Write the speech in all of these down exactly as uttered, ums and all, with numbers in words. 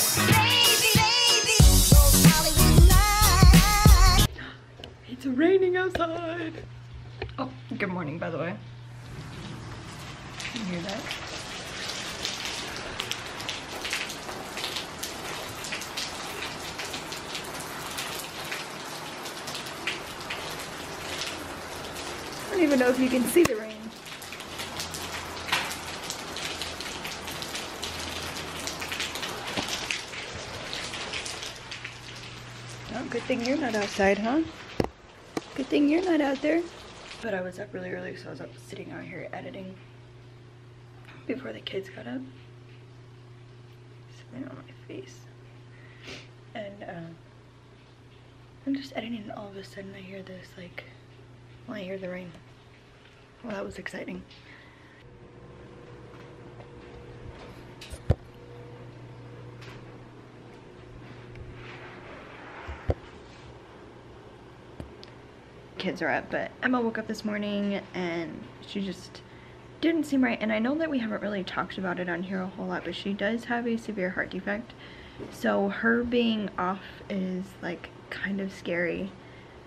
It's raining outside. Oh, good morning, by the way. Can you hear that? I don't even know if you can see the rain. Oh, good thing you're not outside, huh? Good thing you're not out there. But I was up really early, so I was up sitting out here editing before the kids got up. Something on my face. And uh, I'm just editing, and all of a sudden I hear this, like, well, I hear the rain. Well, that was exciting. Kids are up, but Emma woke up this morning and she just didn't seem right, and I know that we haven't really talked about it on here a whole lot, but she does have a severe heart defect, so her being off is like kind of scary.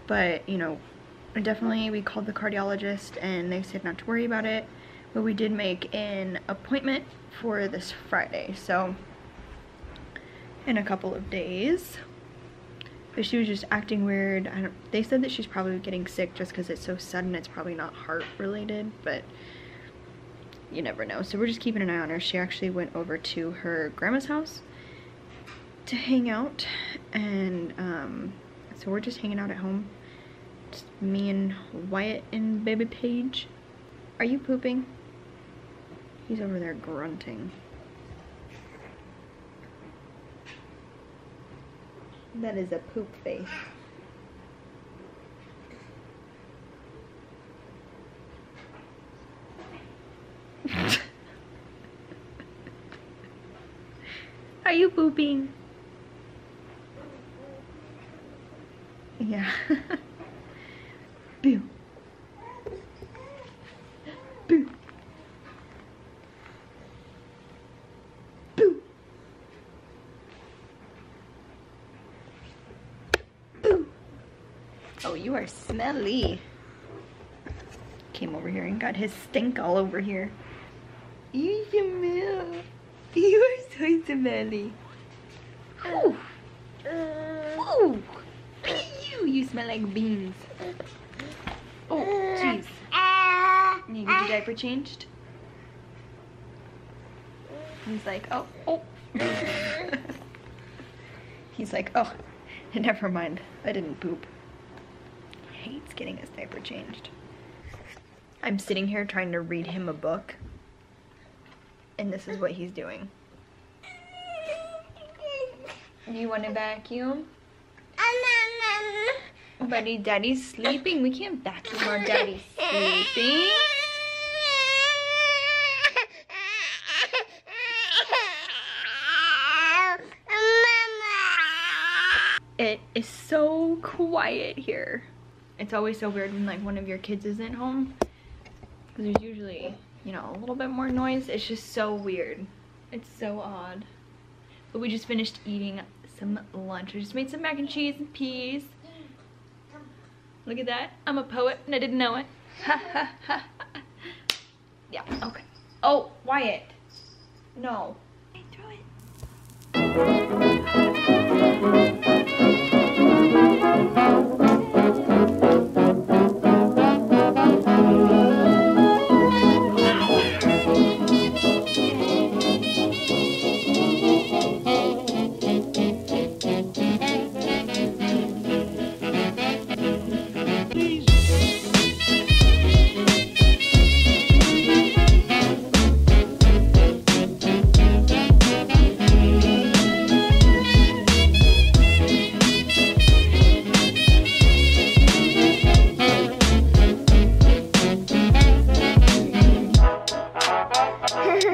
But you know, definitely we called the cardiologist and they said not to worry about it, but we did make an appointment for this Friday, so in a couple of days. But she was just acting weird. I don't, they said that she's probably getting sick just because it's so sudden. It's probably not heart related, but you never know. So we're just keeping an eye on her. She actually went over to her grandma's house to hang out. And um, so we're just hanging out at home. Just me and Wyatt and baby Paige. Are you pooping? He's over there grunting. That is a poop face. Are you pooping? Yeah. Boo. Boo. Oh, you are smelly. Came over here and got his stink all over here. You smell. You are so smelly. Ooh. Ooh. You, you smell like beans. Oh, jeez. Need your diaper changed? He's like, oh, oh. He's like, oh, never mind. I didn't poop. Hates getting his diaper changed. I'm sitting here trying to read him a book, and this is what he's doing. You want to vacuum? Buddy, daddy's sleeping. We can't vacuum while daddy's sleeping. It is so quiet here. It's always so weird when like one of your kids isn't home, because there's usually, you know, a little bit more noise. It's just so weird. It's so odd. But we just finished eating some lunch. We just made some mac and cheese and peas. Look at that. I'm a poet and I didn't know it. Ha ha ha. Yeah, okay. Oh, Wyatt. No. I threw it.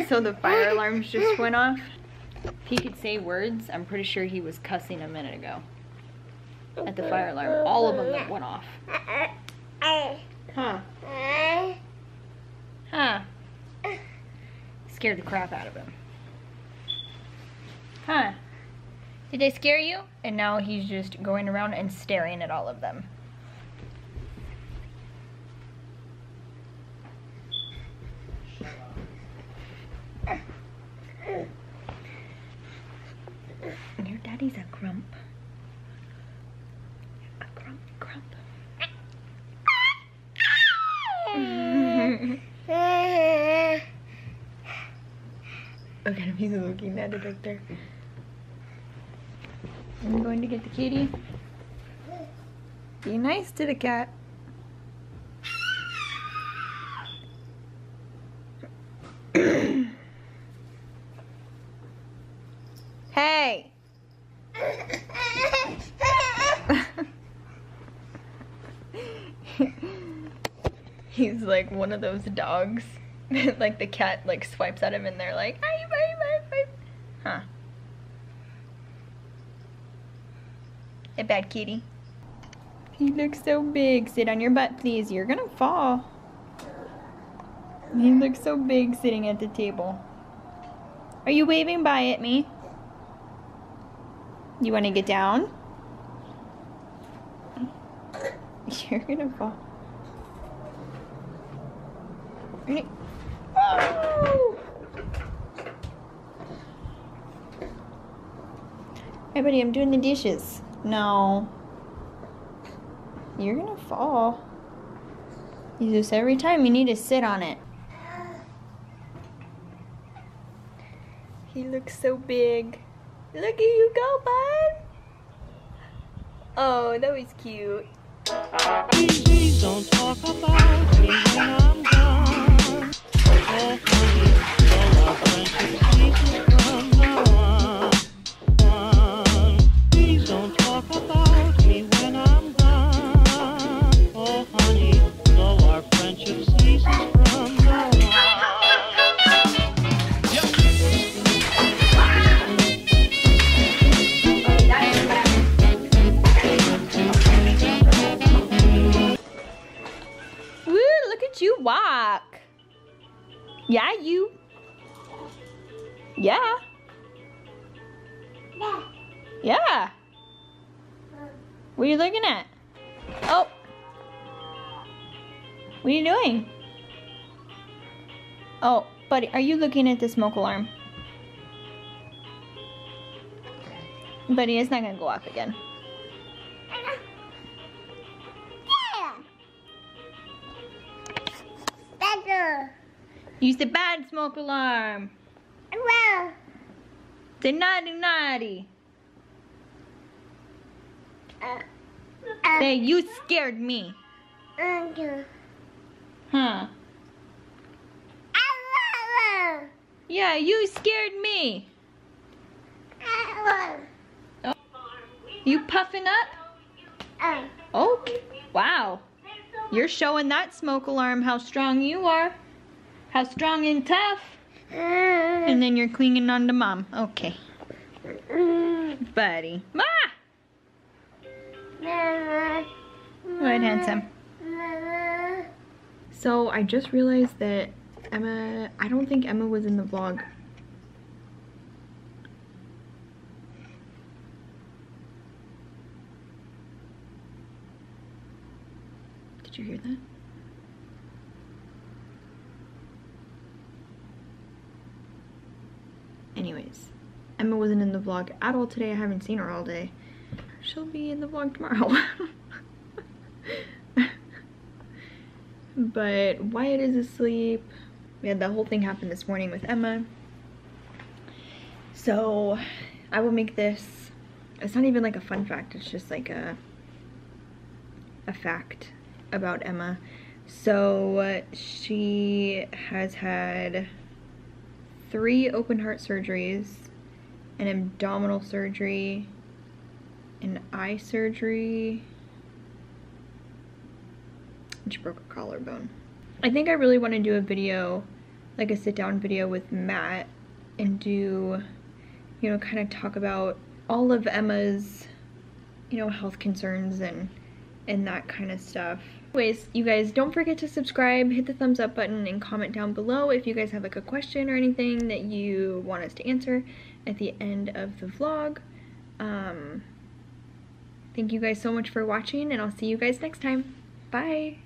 So the fire alarms just went off. If he could say words, I'm pretty sure he was cussing a minute ago at the fire alarm. All of them went off. Huh. Huh. Scared the crap out of him. Huh. Did they scare you? And now he's just going around and staring at all of them. Your daddy's a grump. A grump, grump. Look at him, he's looking at it right there. I'm going to get the kitty. Be nice to the cat. Hey! He's like one of those dogs that like the cat like swipes at him and they're like, ay, ay, ay, ay. Huh. A bad kitty. He looks so big. Sit on your butt, please. You're gonna fall. He looks so big sitting at the table. Are you waving bye at me? You wanna get down? You're gonna fall. Oh! Hey buddy, I'm doing the dishes. No. You're gonna fall. You just every time you need to sit on it. He looks so big. Look at you go, bud. Oh, that was cute. Please don't talk about me when I'm gone. Oh, please don't walk. Yeah, you. Yeah. Yeah. Yeah. What are you looking at? Oh. What are you doing? Oh, buddy, are you looking at the smoke alarm? Buddy, it's not going to go off again. Use the bad smoke alarm. Well. The naughty naughty. Uh, uh, Say, you scared me. Uh, huh. Uh, yeah, you scared me. Uh, oh. You puffing up? Uh, oh, wow. You're showing that smoke alarm how strong you are. How strong and tough. And then you're clinging on to mom. Okay. Buddy. Ma! Mama. Right, handsome. Mama. So I just realized that Emma, I don't think Emma was in the vlog. Did you hear that? Anyways, Emma wasn't in the vlog at all today. I haven't seen her all day. She'll be in the vlog tomorrow. But Wyatt is asleep. We had that whole thing happen this morning with Emma. So I will make this, it's not even like a fun fact, it's just like a, a fact about Emma. So she has had three open heart surgeries, an abdominal surgery, an eye surgery, and she broke her collarbone. I think I really want to do a video, like a sit down video with Matt and do, you know, kind of talk about all of Emma's, you know, health concerns and, and that kind of stuff. Anyways, you guys, don't forget to subscribe, hit the thumbs up button, and comment down below if you guys have like a question or anything that you want us to answer at the end of the vlog. Um, thank you guys so much for watching, and I'll see you guys next time. Bye!